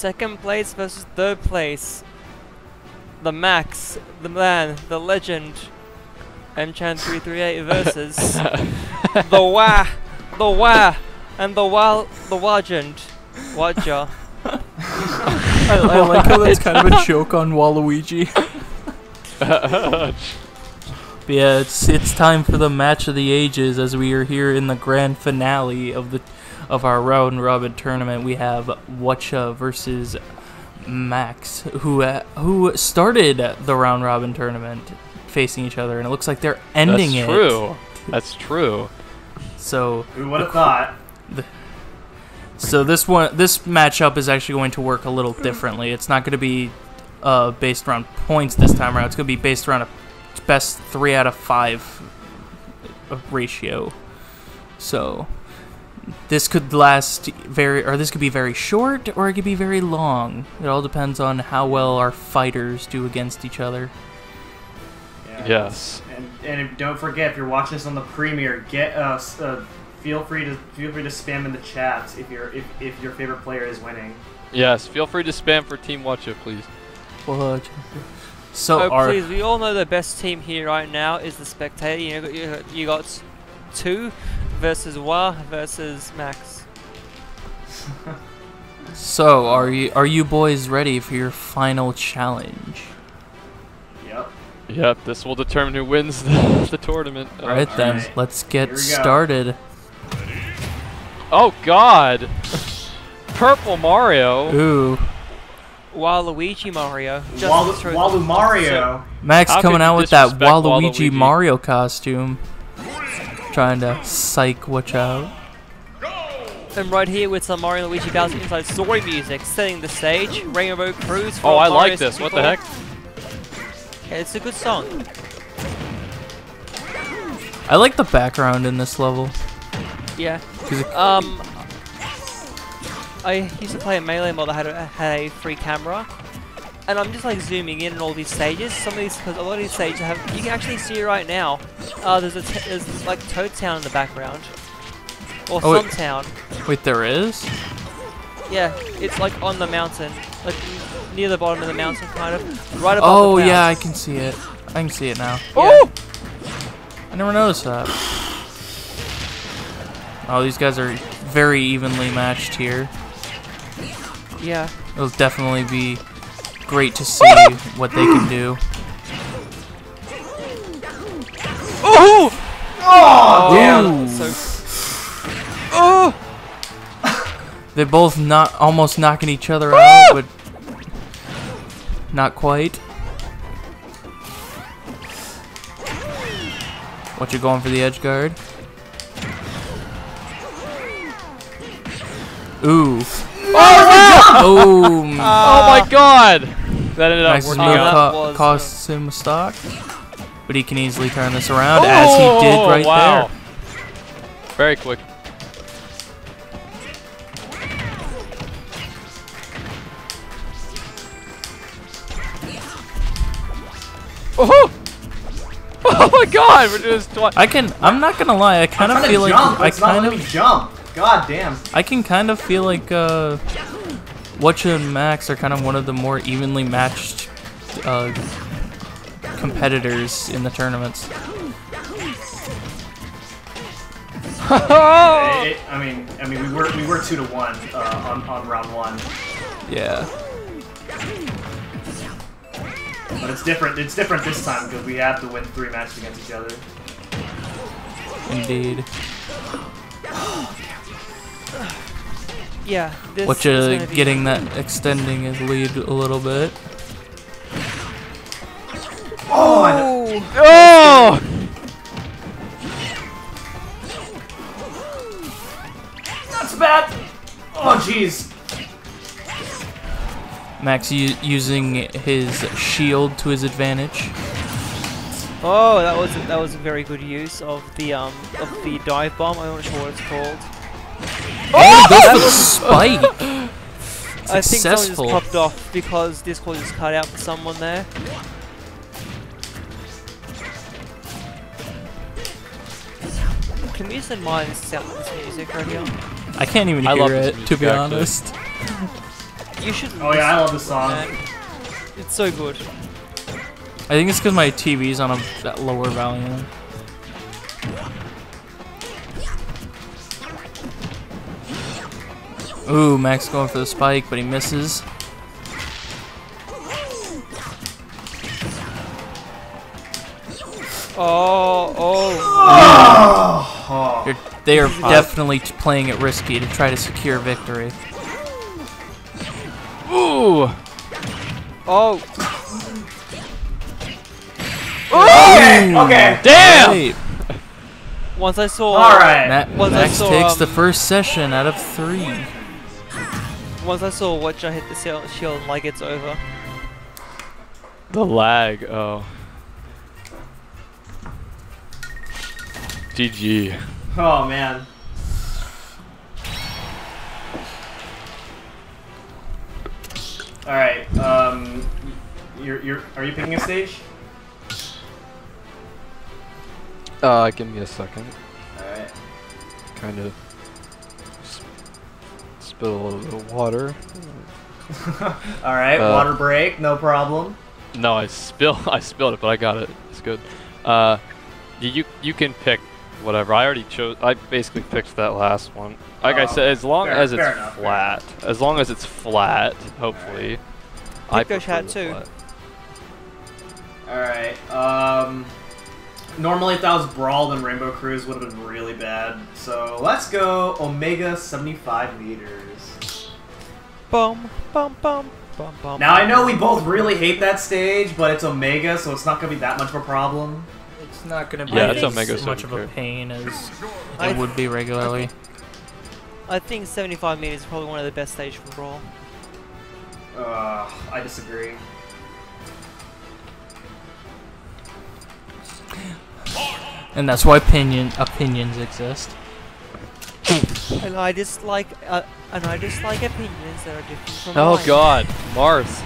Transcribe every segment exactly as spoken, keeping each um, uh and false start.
Second place versus third place. The Max, the man, the legend. M chan three thirty-eight versus the Wah, the Wah, and the Wah, the Wajund. Whatja. I, I like how that's kind of a joke on Waluigi. But yeah, it's it's time for the match of the ages, as we are here in the grand finale of the of our Round Robin tournament. We have Whatja versus Max, who uh, who started the Round Robin tournament, facing each other, and it looks like they're ending it. That's true. It. That's true. So we would have thought. The, so this one, this matchup is actually going to work a little differently. It's not going to be uh, based around points this time around. It's going to be based around a best three out of five ratio. So this could last very, or this could be very short, or it could be very long. It all depends on how well our fighters do against each other. Yeah, yes. And, and don't forget, if you're watching this on the premiere, get us. Uh, Feel free to feel free to spam in the chats if your if, if your favorite player is winning. Yes, feel free to spam for Team Whatja, please. Whatja. So oh, please, we all know the best team here right now is the Spectator. You got, you, you got two versus Wah versus Max. So are you are you boys ready for your final challenge? Yep. Yep. This will determine who wins the, the tournament. All right, all then right. Let's get started. Oh God! Purple Mario. Ooh. Waluigi Mario. Walu, Walu Mario. Max How coming out with that Waluigi, Waluigi Mario costume, trying to psych Whatja out. And right here with some Mario and Luigi Bowser inside story music, setting the stage. Rainbow Cruise. For oh, I Mario's like this. People. What the heck? Yeah, it's a good song. I like the background in this level. Yeah. Um, I used to play a Melee mod that had a, had a free camera, and I'm just like zooming in on all these stages. Some of these, because a lot of these stages have, you can actually see right now. Uh, there's a t there's like Toad Town in the background, or oh, some wait. town. Wait, there is? Yeah, it's like on the mountain, like near the bottom of the mountain, kind of right above. Oh the yeah, I can see it. I can see it now. Yeah. Oh! I never noticed that. Oh, these guys are very evenly matched here. Yeah. It'll definitely be great to see what they can do. Oh! Oh, damn! So... Oh! They're both not almost knocking each other out, but not quite. What, you going for the edge guard? Ooh. Oh, wow. Oh, uh, oh my God! That ended up working out. Co costs him a stock, but he can easily turn this around oh, as he did right wow. there. Very quick. Oh! Oh my God! We're doing this twice. I can. I'm not gonna lie. I kind of feel like jump. I it's kind of jump. God damn. I can kind of feel like uh, Whatja and Max are kind of one of the more evenly matched uh, competitors in the tournaments. it, it, I mean, I mean, we were we were two to one uh, on on round one. Yeah. But it's different. It's different this time because we have to win three matches against each other. Indeed. Yeah, this Whatja getting that, extending his lead a little bit. Oh! Oh! That's bad! Oh, jeez! Max using his shield to his advantage. Oh, that was a, that was a very good use of the um of the dive bomb. I'm not sure what it's called. Oh, oh that was spike. I think someone just popped off because Discord just cut out for someone there. Can we just admire this music right here? I can't even I hear it, to be honest. You should. Oh yeah, I love this song. Man. It's so good. I think it's because my T V's on a that lower volume. Ooh, Max going for the spike, but he misses. Oh, oh. oh. They are definitely playing it risky to try to secure victory. Ooh. Oh. Okay. Okay. Damn. Wait. Once I saw. All right. Matt, once Max I saw, takes um, the first session out of three. Once I saw Watch, I hit the shield like it's over. The lag. Oh. G G. Oh man. All right. Um, you're you're are you picking a stage? Uh, give me a second. All right. Kind of sp spill a little bit of water. All right. Uh, water break. No problem. No, I spill. I spilled it, but I got it. It's good. Uh, you you can pick. Whatever, I already chose. I basically picked that last one. Like oh, I said, as long fair, as it's enough, flat, as long as it's flat, hopefully. Right. I picked hat too. All right. Um. Normally, if that was Brawl, then Rainbow Cruise would have been really bad. So let's go Omega seventy-five meters. Boom, boom, boom, boom, boom. Now I know we both really hate that stage, but it's Omega, so it's not gonna be that much of a problem. It's not going to be yeah, as so much of a pain as it would be regularly. I think seventy-five meters is probably one of the best stages for Brawl. Uh, I disagree. And that's why opinion opinions exist. And I dislike uh, and I dislike opinions that are different from Oh mine. God, Marth.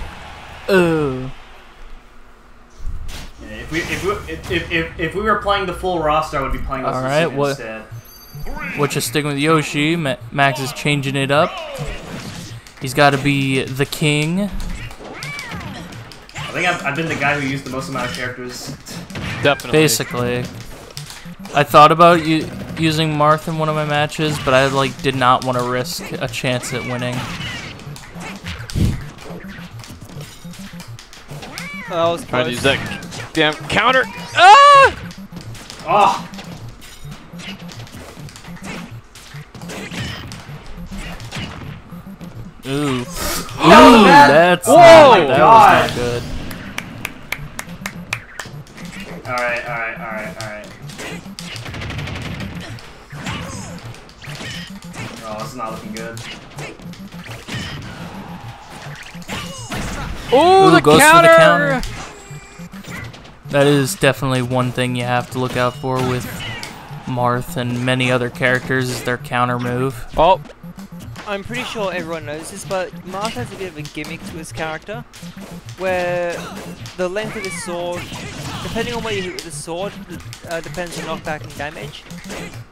Ooh. If we if we if, if if if we were playing the full roster, I would be playing this right, what, instead. What just sticking with Yoshi? Ma Max is changing it up. He's got to be the king. I think I've, I've been the guy who used the most amount of characters. Definitely. Basically, I thought about u using Marth in one of my matches, but I like did not want to risk a chance at winning. I was trying to use that. Damn counter! Ah! Oh! Ooh! Ooh! No, that's Whoa, not, that God. was not good. All right! All right! All right! All right! Oh, it's not looking good. Oh, the goes counter! For the counter. That is definitely one thing you have to look out for with Marth and many other characters is their counter move. Oh! I'm pretty sure everyone knows this, but Marth has a bit of a gimmick to his character, where the length of his sword, depending on where you hit with the sword, uh, depends on knockback and damage.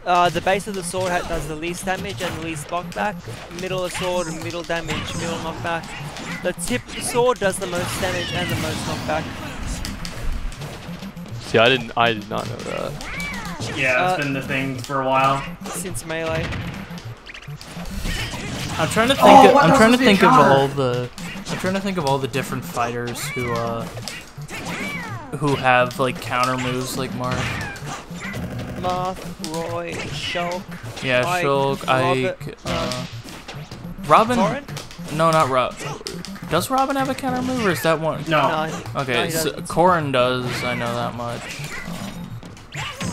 Uh, the base of the sword does the least damage and the least knockback, middle of sword, middle damage, middle knockback. The tip of the sword does the most damage and the most knockback. Yeah, I didn't. I did not know that. Yeah, it's uh, been the thing for a while since Melee. I'm trying to think. Oh, of, I'm trying to think of all the. I'm trying to think of all the different fighters who uh who have like counter moves like Marth, Marth, Roy, Shulk. Yeah, Ike, Shulk, Ike, Robert, uh, Robin. Corrin? No, not Rob. Does Robin have a counter move, or is that one? No. no okay, no, so Corrin does. I know that much.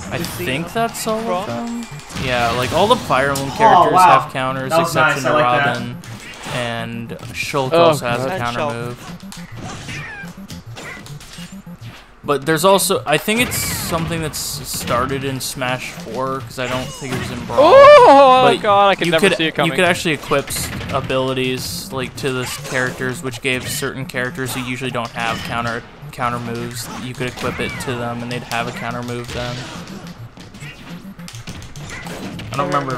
Um, I think that's all of them. Yeah, like all the Fire Emblem characters oh, wow. have counters, except for nice. Robin, like and Shulk oh, also has a counter Shulk. move. But there's also, I think it's something that's started in Smash four because I don't think it was in Brawl. Oh, oh God, I could never could, see it coming. You could actually equip abilities like to the characters, which gave certain characters who usually don't have counter counter moves, you could equip it to them, and they'd have a counter move then. I don't remember.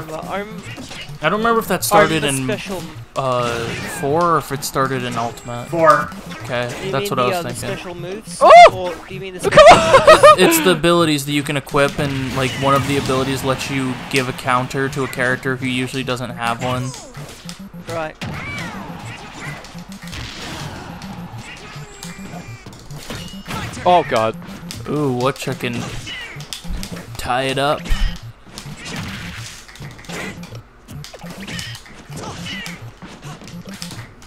I don't remember if that started in uh, four, or if it started in Ultimate? Four. Okay, that's what the, I was uh, thinking. The special moves? Oh! Or do you mean the special moves? It's the abilities that you can equip, and like one of the abilities lets you give a counter to a character who usually doesn't have one. Right. Oh god. Ooh, Whatcha can tie it up.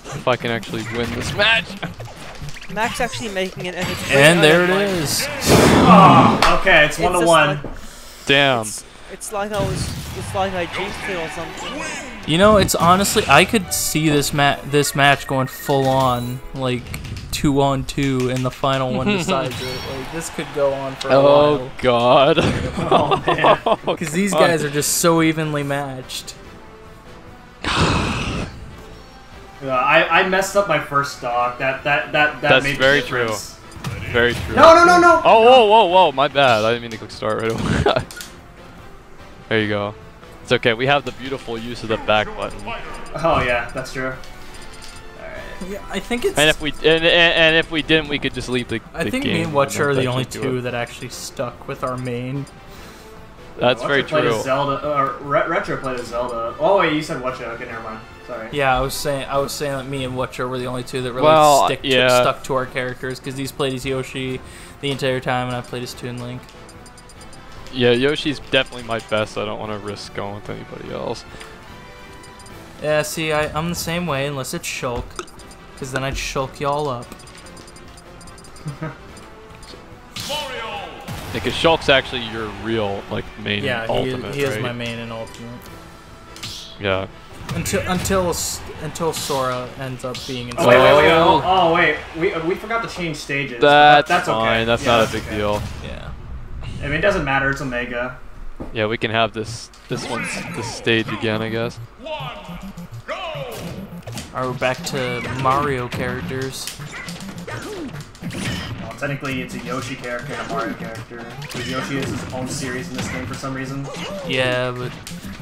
If I can actually win this match. Mac's actually making it, and it's and there it point. is. Oh, okay, it's, it's one to one. Like, damn. It's, it's like I was, it's like I jinxed it or something. You know, it's honestly, I could see this ma this match going full on, like two on two, and the final one decides it. Like this could go on for a oh, while. God. Oh man. Oh god. Because these guys are just so evenly matched. Uh, I, I messed up my first stock. That that that that. That's made very true. Very true. No no no no. Oh no. Whoa whoa whoa! My bad. I didn't mean to click start right away. There you go. It's okay. We have the beautiful use of the back button. Oh yeah, that's true. All right. Yeah, I think it's. And if we and, and, and if we didn't, we could just leave the. I the think game me and Whatcha are the only two that actually stuck with our main. That's Whatcha very true. Zelda, uh, Re Retro played a Zelda. Oh wait, you said Whatcha. Okay, never mind. Sorry. Yeah, I was saying, I was saying that me and Whatcha were the only two that really well, stick to, yeah. stuck to our characters, because he's played as Yoshi the entire time, and I played as Toon Link. Yeah, Yoshi's definitely my best. I don't want to risk going with anybody else. Yeah, see, I, I'm the same way, unless it's Shulk, because then I'd Shulk y'all up. Because Shulk's actually your real, like, main yeah, in Ultimate, Yeah, he, he right? is my main in Ultimate. Yeah. Until until until Sora ends up being in. Oh wait, wait, wait, wait, oh, oh wait, we we forgot to change stages. That's, that's fine. Okay. That's yeah, not that's a big okay. deal. Yeah. I mean, it doesn't matter. It's Omega. Yeah, we can have this this one this stage again, I guess. One, go. Alright, we're back to Mario characters. Well, technically, it's a Yoshi character and a Mario character. Because Yoshi is his own series in this game for some reason. Yeah, but.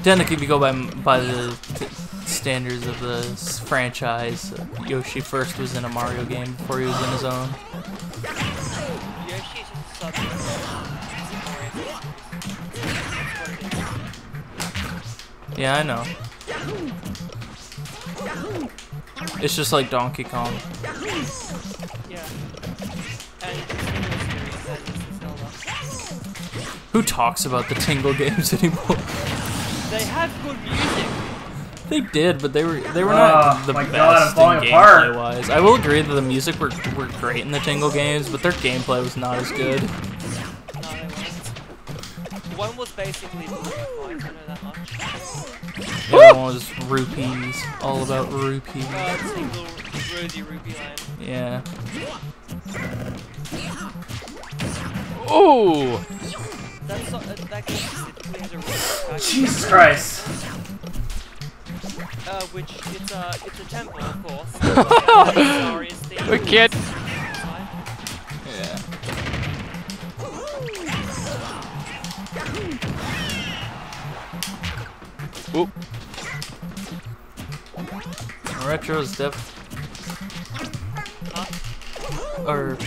Technically, if you go by by the t standards of the franchise, Yoshi first was in a Mario game before he was in his own. Yeah, I know. It's just like Donkey Kong. Yeah. Who talks about the Tingle games anymore? They had good music. They did, but they were they were uh, not the my best God, I'm falling in gameplay wise. I will agree that the music were were great in the Tingle games, but their gameplay was not as good. No, one was basically blue, I don't know that much. The other one was rupees, all about rupees. Uh, Tingle, Rudy, Ruby Land. Yeah. Oh. That's not, uh, that game specifically has a ritual. Jesus Christ! Uh, which, it's a, uh, it's a temple, of course. Yeah, we can't... Yeah. Oop. Retro's def... Huh? Or...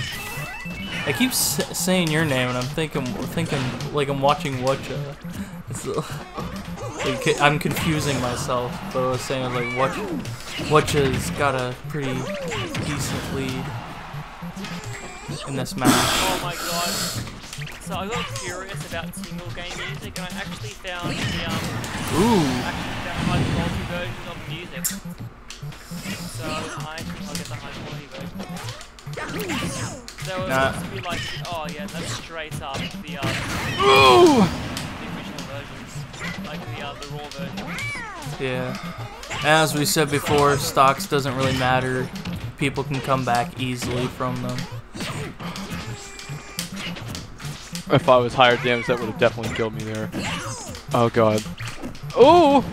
I keep s saying your name, and I'm thinking, thinking like I'm watching Whatcha. It's, uh, like, I'm confusing myself, but I was saying I was like Whatcha, Whatcha's got a pretty decent lead in this match. Oh my god! So I got curious about single game music, and I actually found the um, Ooh. actually found high quality versions of music. So I think I'll get the high quality version. There was nah. supposed to be like, oh yeah, that's straight up the, uh, Ooh. the original versions, like the, uh, the raw versions. Yeah. As we said before, stocks doesn't really matter. People can come back easily from them. If I was higher damage, that would have definitely killed me there. Oh god. Ooh!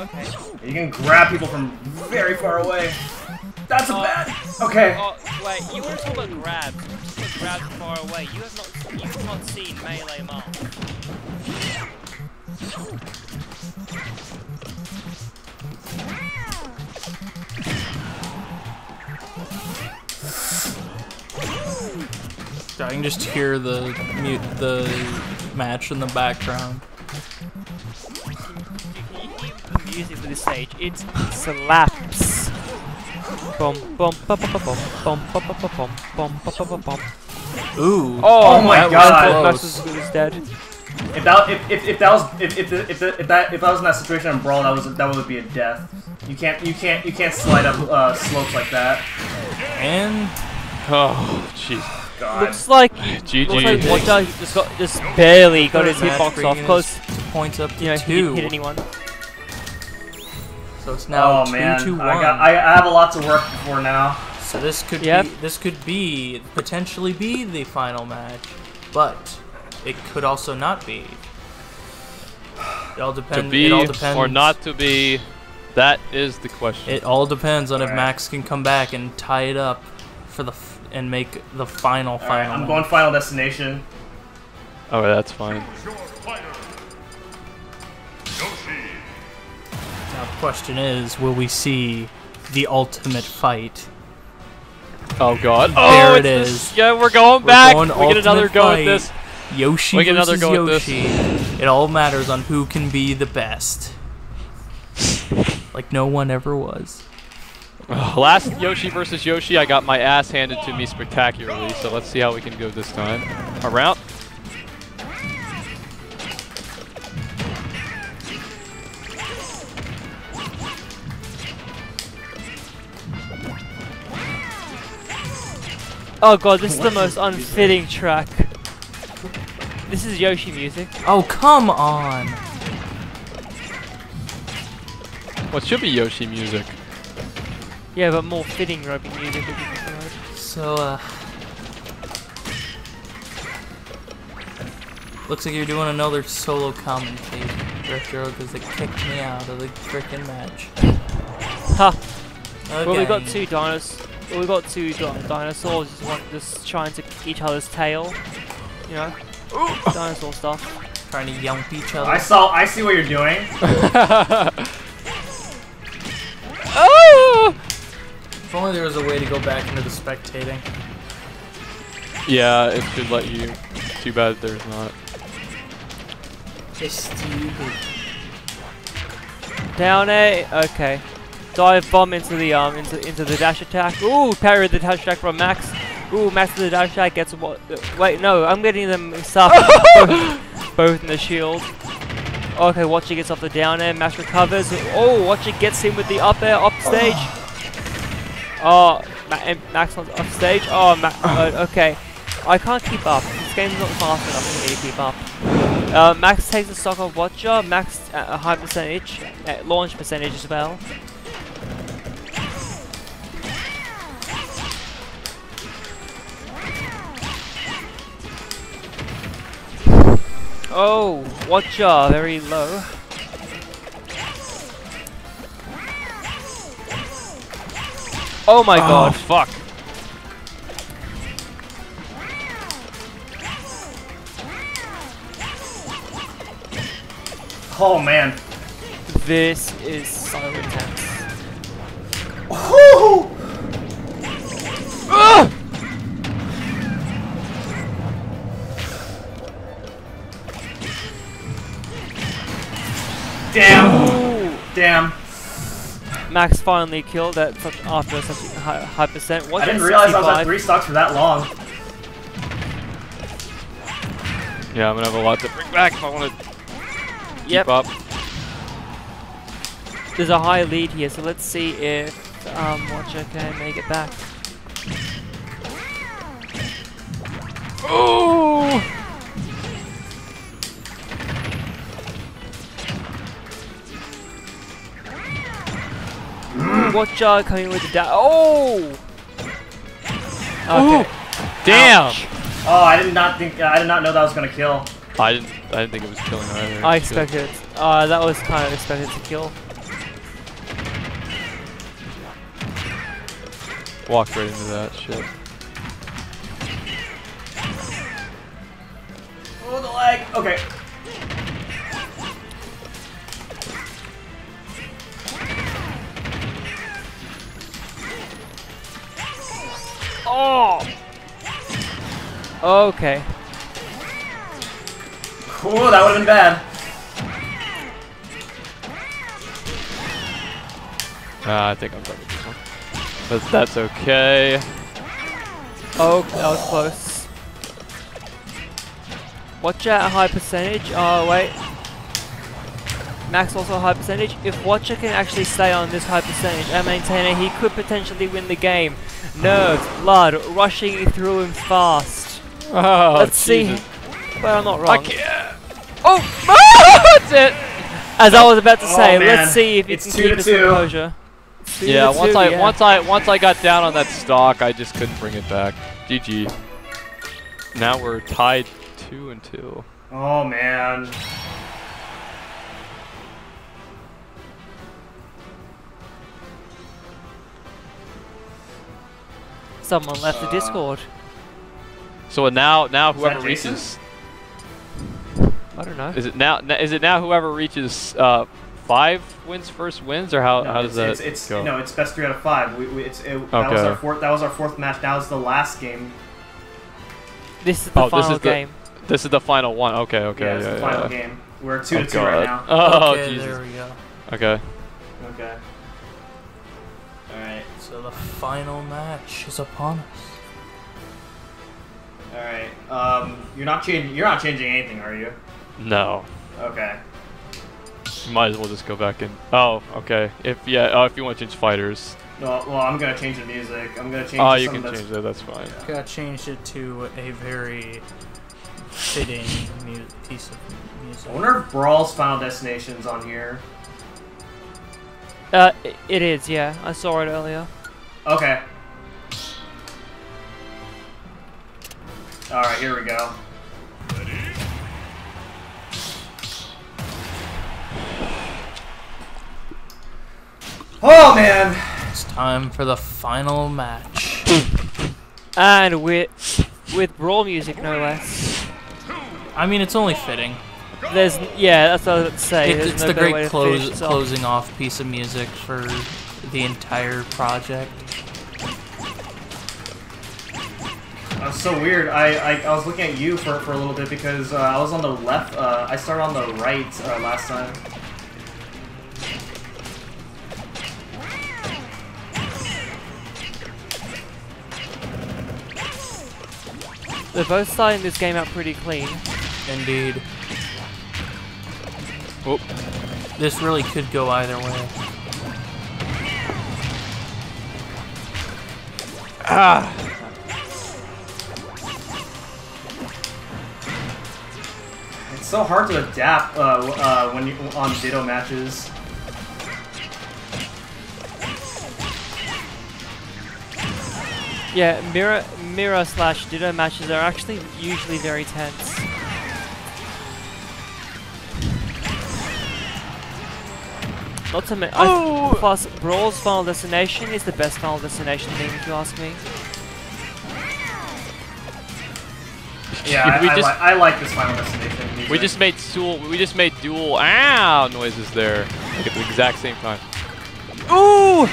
Okay. You can grab people from very far away. That's a uh, bad. Okay. Uh, wait, you want to talk about grabs? You want to talk about grabs from far away? You have not, you have not seen melee Marth. I can just hear the mute the match in the background. The music for this stage, it slaps. Bum bum bum bum bum bum bum bum bum bum bum bum bum. Ooh! Oh my God! That's as good as dead. If that if if if that was if if if if that if I was in that situation in Brawl, that was that would be a death. You can't you can't you can't slide up uh, slopes like that. And oh jeez. God. Looks like G G. Looks like Whatja just got just barely got his hitbox off close. Points up to you know, two. He didn't hit anyone. So it's now oh, two man. to one. I, got, I have a lot to work for now. So this could yep. be, this could be potentially be the final match, but it could also not be. It all depends. To be it all depends. or not to be, that is the question. It all depends on all if right. Max can come back and tie it up for the. And make the final All final. Right, I'm going Final Destination. Oh, that's fine. Now the question is, will we see the ultimate fight? Oh God! There oh, it is. This. Yeah, we're going we're back. Going we get another go fight. With this. Yoshi we get another go Yoshi. With this. It all matters on who can be the best. Like no one ever was. Uh, last Yoshi versus Yoshi, I got my ass handed to me spectacularly, so let's see how we can go this time. Around. Oh god, this is the most unfitting track. This is Yoshi music. Oh, come on! Well, it should be Yoshi music. Yeah, but more fitting Robin music. So, uh... looks like you're doing another solo commentary, Retro, because they kicked me out of the frickin' match. Ha! Okay. Well, we got two dinosaurs. Well, we got two dinosaurs just, one, just trying to each other's tail. You know? Dinosaur stuff. Trying to yump each other. I saw- I see what you're doing. Oh! If only there was a way to go back into the spectating. Yeah, it should let you. Too bad there's not. Just stupid. Down A. Okay. Dive bomb into the um into into the dash attack. Ooh, parry the dash attack from Max. Ooh, Max to the dash attack gets what? Wait, no, I'm getting them mixed up. both, both in the shield. Okay, Watcha gets off the down air. Max recovers. Oh, Watcha gets him with the up air upstage. Oh. Oh, Max on off stage. Oh, Max. Uh, okay, I can't keep up. This game's not fast enough for me to keep up. Uh, Max takes the stock of Watcher. Max at a high percentage, at launch percentage as well. Oh, Watcher, very low. Oh my god, oh, fuck. Oh man. This is so intense. Woohoo! Ah! Damn! Ooh. Damn. Max finally killed that such after such high, high percent. Watch I didn't realize sixty-five. I was at three stocks for that long. Yeah, I'm gonna have a lot to bring back if I want to yep. keep up. There's a high lead here, so let's see if um, Watcher can make it back. Oh! Watcher coming with the da- Oh! Okay. Ooh. Damn! Ouch. Oh, I did not think- I did not know that was gonna kill. I didn't- I didn't think it was killing either. I expected it. Uh, that was kind of expected to kill. Walked right into that shit. Oh, the lag! Okay. Oh! Okay. Cool, that would've been bad. Uh, I think I'm going to this one. But that's okay. Oh, that was close. Watch out, high percentage. Oh, wait. Max also a high percentage. If Watcher can actually stay on this high percentage and maintain it, he could potentially win the game. Nerves, blood, rushing through him fast. Oh, let's Jesus. see. Well, I'm not wrong. I can't. Oh, oh, that's it. As I was about to say, oh, let's see if it's two to two. Composure. Two yeah, to once two, I yeah. once I once I got down on that stock, I just couldn't bring it back. G G. Now we're tied two and two. Oh man. Someone left uh, the Discord. So now, now whoever reaches, I don't know. Is it now? Is it now? Whoever reaches uh, five wins first wins, or how? No, how does that it's, it's, go? No, it's best three out of five. We, we, it's, it, okay. That was our fourth. That was our fourth match. That was the last game. This is the oh, final this is game. The, this is the final one. Okay, okay. Yeah, this yeah, is the yeah, final yeah. game. We're two oh, to two God. right now. Oh, okay, Jesus. There we go. Okay. Okay. All right. So the final match is upon us. All right. Um, you're not changing. You're not changing anything, are you? No. Okay. Might as well just go back in. Oh, okay. If yeah, oh, if you want to change fighters. No, well, I'm gonna change the music. I'm gonna change. Oh, to you can change that. That's fine. Yeah. Gotta change it to a very fitting mu piece of music. I wonder if Brawl's Final Destination's on here. Uh, it is. Yeah, I saw it earlier. Okay. All right, here we go. Oh man! It's time for the final match. And with with brawl music, no less. I mean, it's only fitting. There's yeah, that's what I was about to say. It, it's no the great close, closing off piece of music for the entire project. That's so weird. I, I I was looking at you for for a little bit because uh, I was on the left. Uh, I started on the right uh, last time. They're both starting this game out pretty clean. Indeed. Oh. This really could go either way. Ah. It's so hard to adapt uh, uh, when you on Ditto matches. Yeah, mirror mirror slash Ditto matches are actually usually very tense. Not to mention, oh! plus Brawl's Final Destination is the best Final Destination thing, if you ask me. Yeah, we I, just, I, li I like this Final Destination music. We just made dual. We just made dual ow noises there like at the exact same time. Ooh!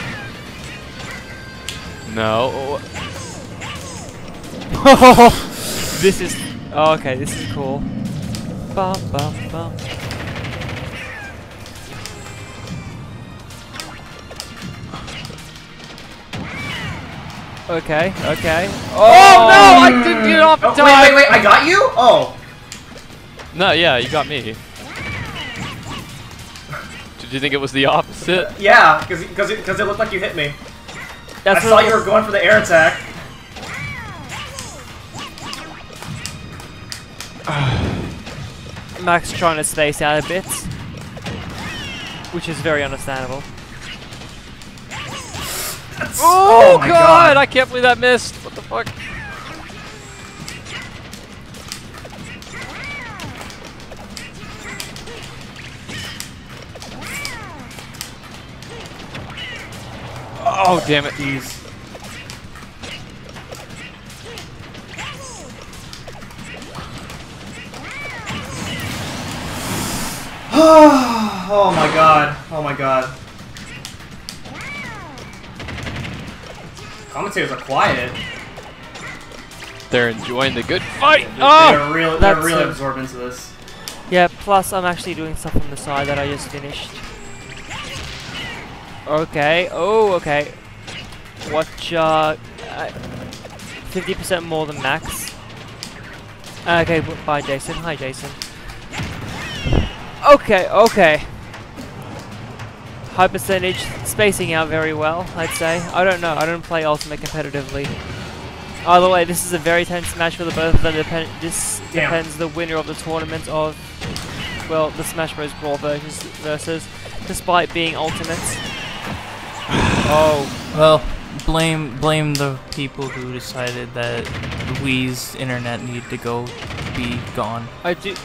No. This is oh, okay. This is cool. Ba ba ba. Okay, okay. Oh, oh no! I didn't get off oh, die! Wait, wait, wait, I got you? Oh. No, yeah, you got me. Did you think it was the opposite? Yeah, because because it, it looked like you hit me. That's I saw you were going for the air attack. Max trying to space out a bit. Which is very understandable. Oh, oh my God. God! I can't believe that missed. What the fuck? Oh damn it! Jeez. Oh my God! Oh my God! Commentators are quiet. there enjoying the good fight. Oh, they're really, they're that's really absorbed into this. Yeah. Plus, I'm actually doing stuff on the side that I just finished. Okay. Oh, okay. Watch. Uh, fifty percent more than max. Okay. Bye, Jason. Hi, Jason. Okay. Okay. High percentage, spacing out very well, I'd say. I don't know, I don't play Ultimate competitively. Either way, this is a very tense match for the both of them. Depen this Damn. depends the winner of the tournament of, well, the Smash Bros. Brawl versus, versus despite being Ultimates. Oh. Well, blame blame the people who decided that Wii's internet needed to go be gone. I do,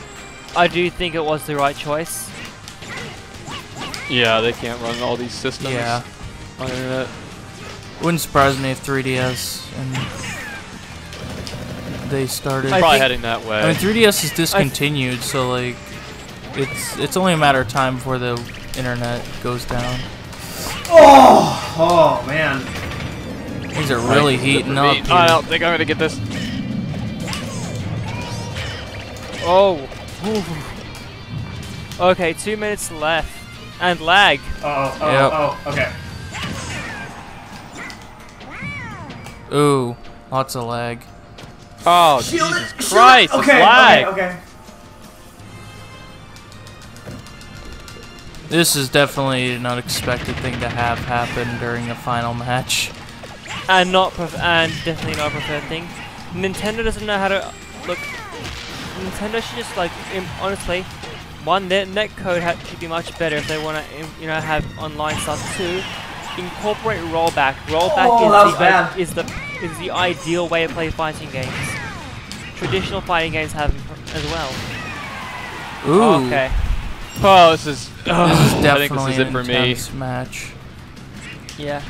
I do think it was the right choice. Yeah, they can't run all these systems yeah. on the internet. Wouldn't surprise me if three D S and they started. I probably heading that way. I mean, three D S is discontinued, so like, it's it's only a matter of time before the internet goes down. Oh, oh man, these are really heating up. Dude. I don't think I'm gonna get this. Oh, ooh. Okay, two minutes left. And lag. Uh oh, oh, yep. oh, okay. Ooh, lots of lag. Oh, Shield Jesus it, Christ, it. Okay, lag. Okay, okay. This is definitely an unexpected thing to have happen during a final match. And not, pref and definitely not a preferred thing. Nintendo doesn't know how to, look, Nintendo should just like, honestly, one, their netcode ha should be much better if they want to, you know, have online stuff. Two, incorporate rollback. Rollback oh, is, the bad. is the is the ideal way to play fighting games. Traditional fighting games have as well. Ooh. Okay. Oh, this is. Oh, this is definitely I think this is it for intense me. match. Yeah.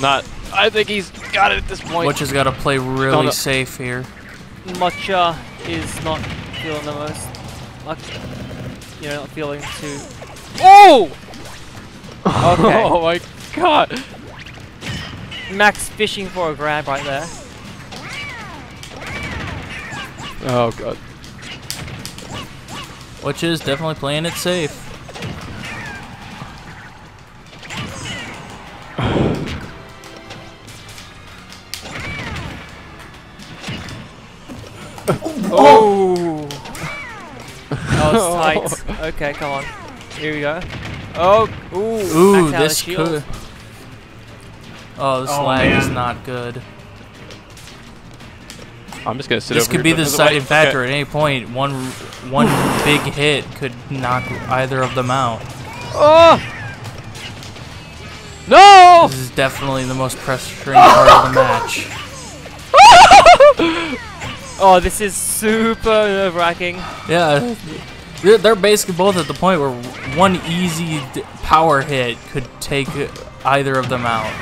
Not. I think he's got it at this point. Which has got to play really safe here. Matcha is not feeling the most. Like, you know, not feeling too. Oh! Okay. Oh my god! Max fishing for a grab right there. Oh god. Which is definitely playing it safe. Oh! That was tight. Okay, come on. Here we go. Oh, ooh, ooh this could. Oh, this oh, lag man. is not good. I'm just gonna sit. This over could here, be the deciding factor okay. at any point. One, one big hit could knock either of them out. Oh! No! This is definitely the most pressuring part of the match. Oh, this is super nerve-wracking. Yeah. They're basically both at the point where one easy d power hit could take either of them out.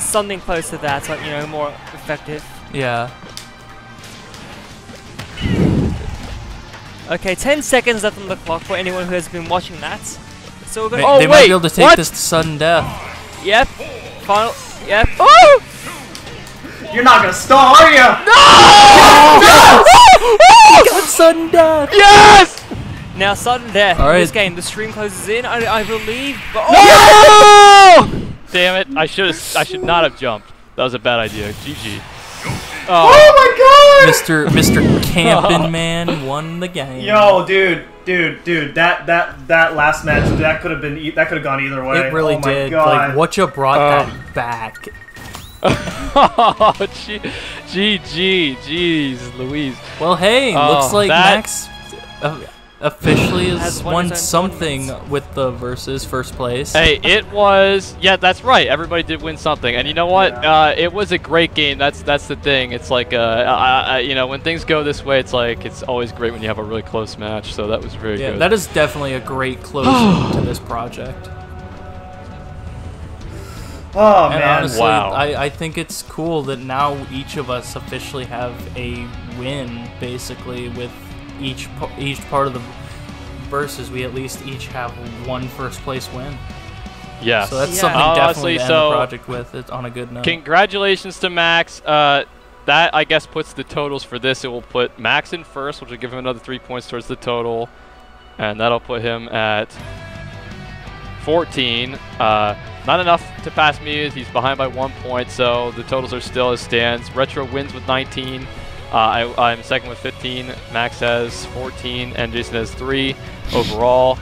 Something close to that, like, you know, more effective. Yeah. Okay, ten seconds left on the clock for anyone who has been watching that. So we're gonna. They, oh, they wait, might be able to take what? this to sudden death. Yep. Final. Yep. Oh! You're not gonna stall, are you? No! No! He got sudden death! Yes! Now sudden death right. in this game. The stream closes in, I, I believe. But oh no! Damn it! I should I should not have jumped. That was a bad idea. G G. Oh, oh my god! Mister Mister Campin' Man won the game. Yo, dude, dude, dude. That that that last match that could have been e that could have gone either way. It really oh my did. God. Like Whatja brought um. that back. Oh, G G, jeez Louise. Well, hey, oh, looks like Max uh, officially has won something points. with the versus first place. Hey, it was, yeah, that's right. Everybody did win something, and you know what? Yeah. Uh, it was a great game. That's that's the thing. It's like, uh, I, I, you know, when things go this way, it's like it's always great when you have a really close match. So that was very yeah, good. That is definitely a great close to this project. Oh, and man. Honestly, wow. I, I think it's cool that now each of us officially have a win, basically, with each each part of the versus. We at least each have one first place win. Yeah. So that's yeah. something I'll definitely honestly, to end so the project with. It's on a good note. Congratulations to Max. Uh, that, I guess, puts the totals for this. It will put Max in first, which will give him another three points towards the total. And that'll put him at fourteen. Uh, not enough to pass me, as he's behind by one point, so the totals are still as stands. Retro wins with nineteen. Uh, I, I'm second with fifteen. Max has fourteen, and Jason has three overall.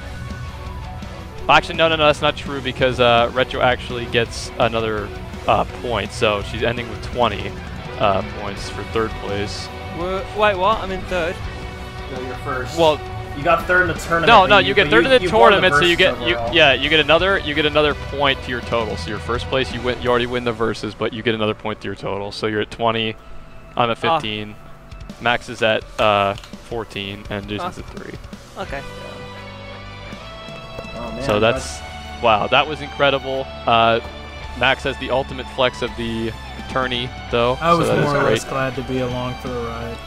Actually, no, no, no, that's not true, because uh, Retro actually gets another uh, point, so she's ending with twenty uh, points for third place. Wait, what? I'm in third. No, you're first. Well, you got third in the tournament. No, no, you, you get third in the tournament, the so you get, you, yeah, you get another, you get another point to your total. So your first place, you win, you already win the versus, but you get another point to your total. So you're at twenty. I'm at fifteen. Oh. Max is at uh, fourteen, and Jason's oh. at three. Okay. Yeah. Oh, man, so that's, that's wow, that was incredible. Uh, Max has the ultimate flex of the tourney, though. I was so more or less glad to be along for the ride.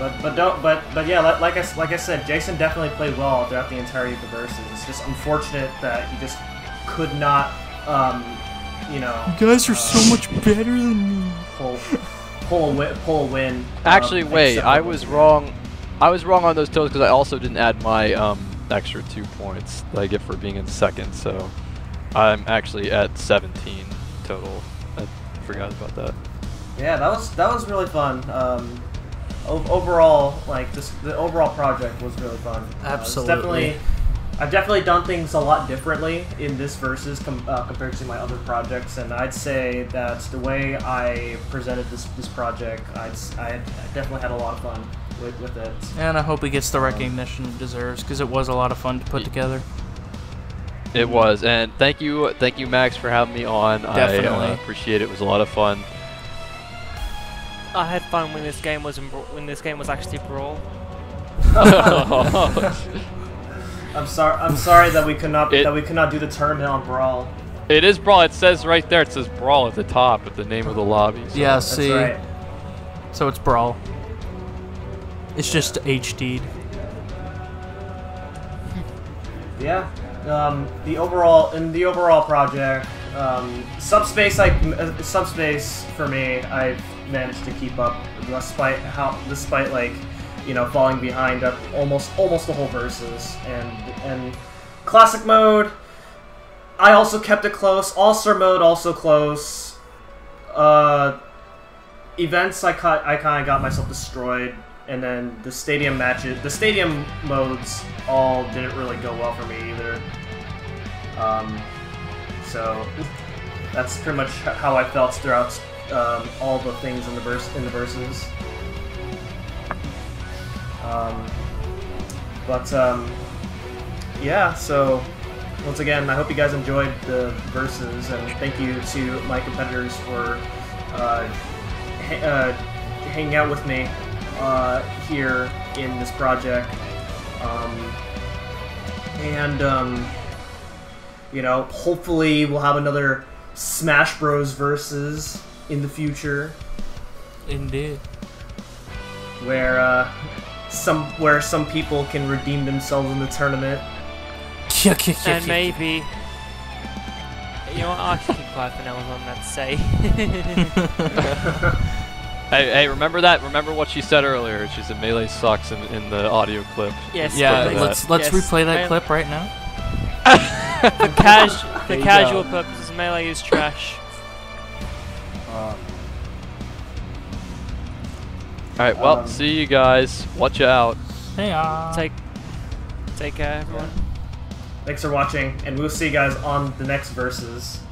But but don't but but yeah, like I like I said, Jason definitely played well throughout the entirety of the verses. It's just unfortunate that he just could not, um, you know. You guys are uh, so much better than me. Pull, pull a win. Pull a win. Actually, um, wait, I was wrong. I was wrong on those totals because I also didn't add my um extra two points that I get for being in second. So I'm actually at seventeen total. I forgot about that. Yeah, that was that was really fun. Um. Overall, like this, the overall project was really fun. Absolutely. Uh, definitely, I've definitely done things a lot differently in this versus com uh, compared to my other projects, and I'd say that the way I presented this this project, I'd, I definitely had a lot of fun with, with it. And I hope it gets the recognition it deserves, because it was a lot of fun to put together. It was, and thank you, thank you, Max, for having me on. Definitely. I uh, appreciate it. It was a lot of fun. I had fun when this game was in Bra when this game was actually Brawl. I'm sorry. I'm sorry that we could not it, that we could not do the tournament on Brawl. It is Brawl. It says right there. It says Brawl at the top at the name of the lobby. So. Yeah. See. That's right. So it's Brawl. It's just H D'd. Yeah. Um, the overall in the overall project, um, subspace like uh, subspace for me, I've managed to keep up despite how despite like you know falling behind up almost almost the whole verses, and and classic mode I also kept it close, all-star mode also close, uh events I caught I kind of got myself destroyed, and then the stadium matches the stadium modes all didn't really go well for me either, um so that's pretty much how I felt throughout Um, all the things in the verse in the verses, um, but um, yeah. So once again, I hope you guys enjoyed the verses, and thank you to my competitors for uh, ha uh, hanging out with me uh, here in this project, um, and um, you know, hopefully we'll have another Smash Bros. Versus in the future, indeed, where uh, some where some people can redeem themselves in the tournament, and maybe you know what, I can keep quiet for now. I'm not to say. hey, hey, remember that? Remember what she said earlier? She said Melee sucks in, in the audio clip. Yes, yeah. Please. Let's let's yes. replay that clip right now. For casu for casual go. purposes, Melee is trash. Um, Alright, well, um, see you guys. Watch out. Hey, uh, take, take care, everyone. Yeah. Thanks for watching, and we'll see you guys on the next verses.